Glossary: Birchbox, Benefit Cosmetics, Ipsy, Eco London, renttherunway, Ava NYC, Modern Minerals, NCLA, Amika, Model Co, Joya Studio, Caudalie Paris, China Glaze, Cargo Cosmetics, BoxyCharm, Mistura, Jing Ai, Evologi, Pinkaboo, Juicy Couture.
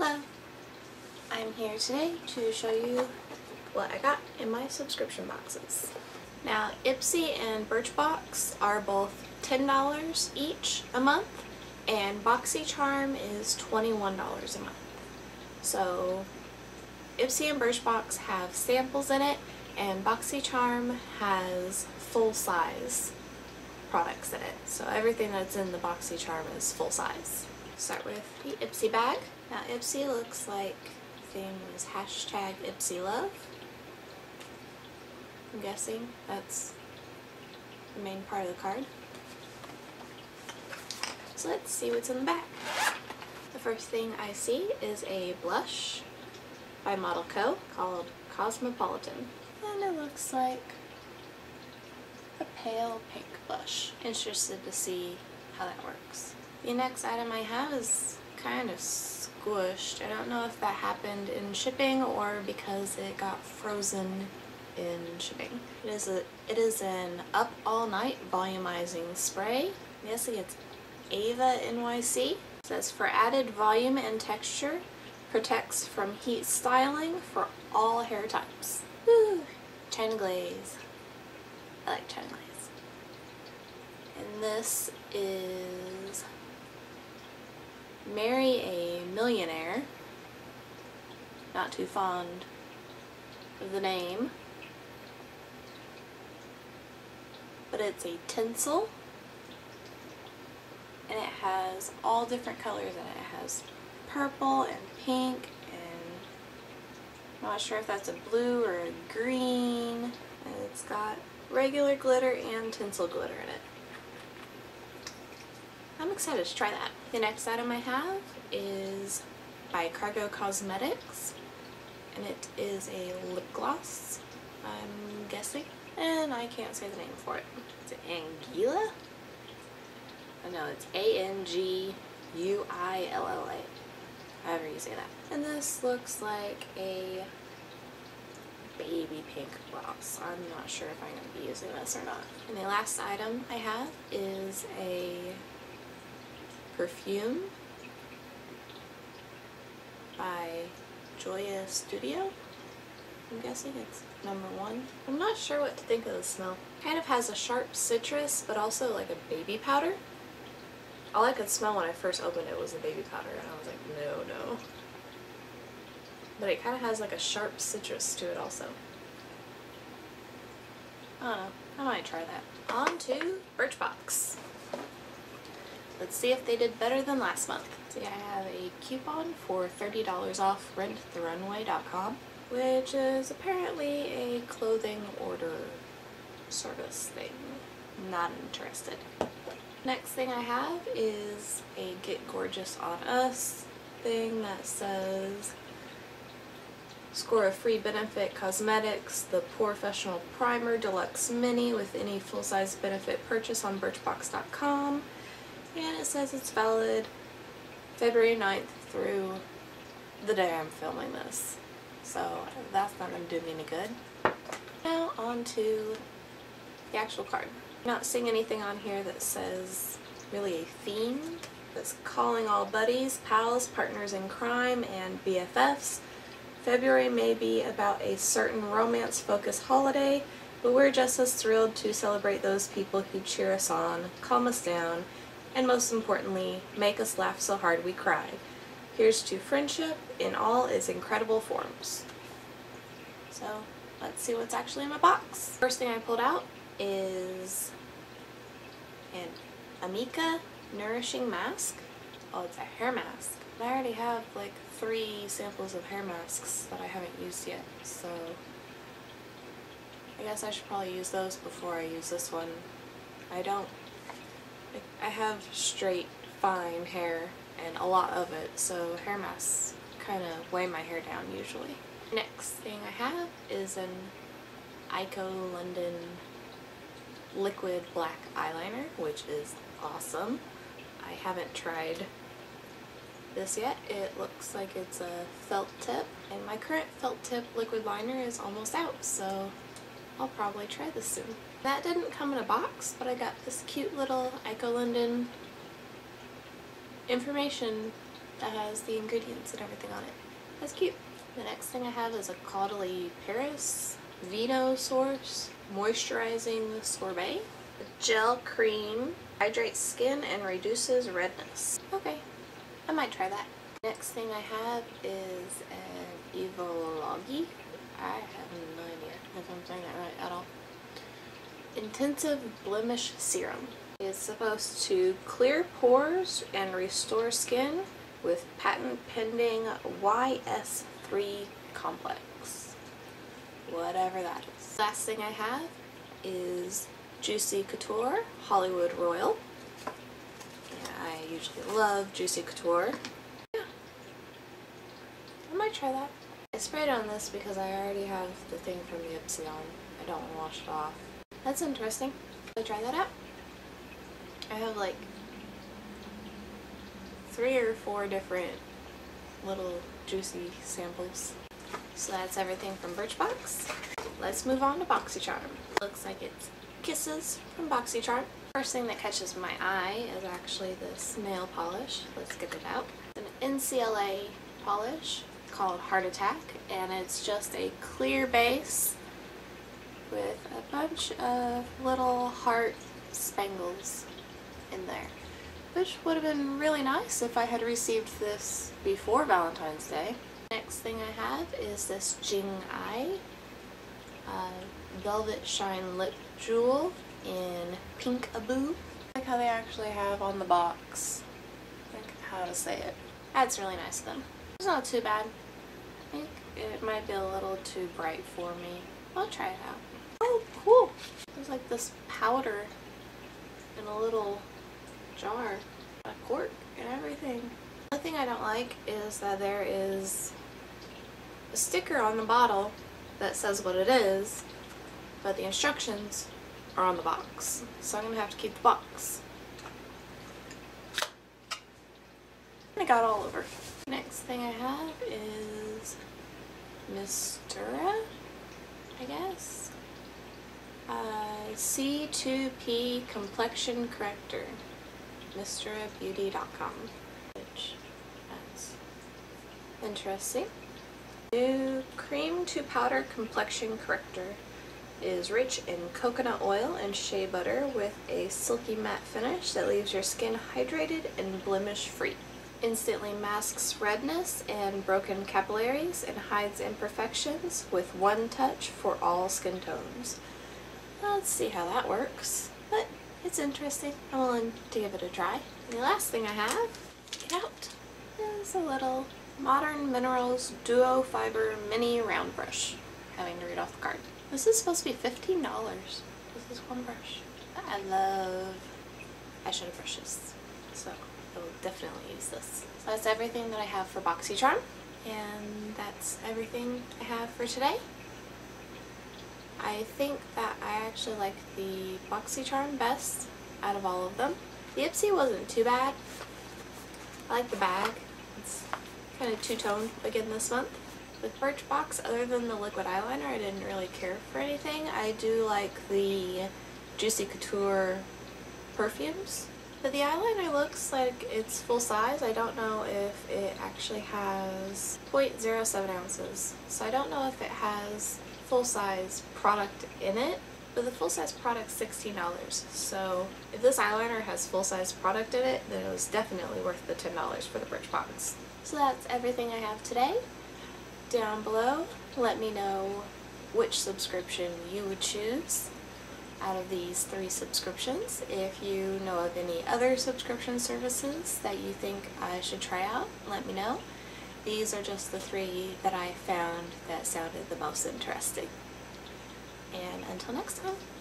Hello, I'm here today to show you what I got in my subscription boxes. Now, Ipsy and Birchbox are both $10 each a month, and BoxyCharm is $21 a month. So, Ipsy and Birchbox have samples in it, and BoxyCharm has full-size products in it. So everything that's in the BoxyCharm is full-size. Start with the Ipsy bag. Now Ipsy looks like the theme was #IpsyLove. I'm guessing that's the main part of the card. So let's see what's in the bag. The first thing I see is a blush by Model Co called Cosmopolitan. And it looks like a pale pink blush. Interested to see how that works. The next item I have is kind of squished. I don't know if that happened in shipping or because it got frozen in shipping. It is an Up All Night Volumizing Spray. I'm guessing it's Ava NYC. It says, for added volume and texture, protects from heat styling for all hair types. Woo! China Glaze. I like China Glaze. And this is Marry a Millionaire. Not too fond of the name. But it's a tinsel. And it has all different colors in it. It has purple and pink and I'm not sure if that's a blue or a green. And it's got regular glitter and tinsel glitter in it. I'm excited to try that. The next item I have is by Cargo Cosmetics, and it is a lip gloss, I'm guessing, and I can't say the name for it. Is it Anguilla? Oh no, it's A-N-G-U-I-L-L-A, however you say that. And this looks like a baby pink gloss. I'm not sure if I'm going to be using this or not. And the last item I have is a perfume by Joya Studio. I'm guessing it's #1. I'm not sure what to think of the smell. Kind of has a sharp citrus, but also like a baby powder. All I could smell when I first opened it was the baby powder, and I was like, no, no. But it kind of has like a sharp citrus to it also. I don't know. I might try that. On to Birchbox. Let's see if they did better than last month. See, I have a coupon for $30 off renttherunway.com, which is apparently a clothing order service thing. Not interested. Next thing I have is a Get Gorgeous on Us thing that says score a free Benefit Cosmetics, the Professional Primer Deluxe Mini with any full-size Benefit purchase on birchbox.com. And it says it's valid February 9th through the day I'm filming this. So that's not going to do me any good. Now on to the actual card. I'm not seeing anything on here that says really a theme. That's calling all buddies, pals, partners in crime, and BFFs. February may be about a certain romance-focused holiday, but we're just as thrilled to celebrate those people who cheer us on, calm us down, and most importantly, make us laugh so hard we cry. Here's to friendship in all its incredible forms. So, let's see what's actually in my box. First thing I pulled out is an Amika Nourishing Mask. Oh, it's a hair mask. I already have like 3 samples of hair masks that I haven't used yet, so I guess I should probably use those before I use this one. I have straight, fine hair, and a lot of it, so hair masks kind of weigh my hair down usually. Next thing I have is an Eco London liquid black eyeliner, which is awesome. I haven't tried this yet. It looks like it's a felt tip, and my current felt tip liquid liner is almost out, so I'll probably try this soon. That didn't come in a box, but I got this cute little Eco London information that has the ingredients and everything on it. That's cute. The next thing I have is a Caudalie Paris Vino Source Moisturizing Sorbet. A gel cream, hydrates skin and reduces redness. Okay, I might try that. Next thing I have is an Evologi. I have no idea if I'm saying that right at all. Intensive Blemish Serum. It's supposed to clear pores and restore skin with patent pending YS3 complex. Whatever that is. Last thing I have is Juicy Couture Hollywood Royal. Yeah, I usually love Juicy Couture. Yeah, I might try that. I sprayed on this because I already have the thing from the Ipsy on. I don't want to wash it off. That's interesting. I'll try that out. I have like 3 or 4 different little juicy samples. So that's everything from Birchbox. Let's move on to BoxyCharm. Looks like it's Kisses from BoxyCharm. First thing that catches my eye is actually this nail polish. Let's get it out. It's an NCLA polish called Heart Attack, and it's just a clear base with a bunch of little heart spangles in there, which would have been really nice if I had received this before Valentine's Day. Next thing I have is this Jing Ai Velvet Shine Lip Jewel in Pinkaboo. I like how they actually have on the box, like how to say it. That's really nice of them. It's not too bad. I think it might be a little too bright for me. I'll try it out. Oh, cool! There's like this powder in a little jar, a cork, and everything. The thing I don't like is that there is a sticker on the bottle that says what it is, but the instructions are on the box. So I'm gonna have to keep the box. I got all over. Next thing I have is Mistura, I guess. C2P Complexion Corrector, MisturaBeauty.com, which is interesting. New cream to powder complexion corrector is rich in coconut oil and shea butter with a silky matte finish that leaves your skin hydrated and blemish free. Instantly masks redness and broken capillaries and hides imperfections with one touch for all skin tones. Let's see how that works, but it's interesting. I'm willing to give it a try. And the last thing I have, get out, is a little Modern Minerals Duo Fiber Mini Round Brush. I'm having to read off the card. This is supposed to be $15. This is one brush. I love eyeshadow brushes, so I will definitely use this. So that's everything that I have for BoxyCharm, and that's everything I have for today. I think that I actually like the BoxyCharm best out of all of them. The Ipsy wasn't too bad. I like the bag. It's kind of two-toned again this month. With Birchbox, other than the liquid eyeliner, I didn't really care for anything. I do like the Juicy Couture perfumes. But the eyeliner looks like it's full size. I don't know if it actually has 0.07 ounces. So I don't know if it has full-size product in it, but the full-size product's $16, so if this eyeliner has full-size product in it, then it was definitely worth the $10 for the Birchbox. So that's everything I have today. Down below, let me know which subscription you would choose out of these 3 subscriptions. If you know of any other subscription services that you think I should try out, let me know. These are just the 3 that I found that sounded the most interesting. And until next time.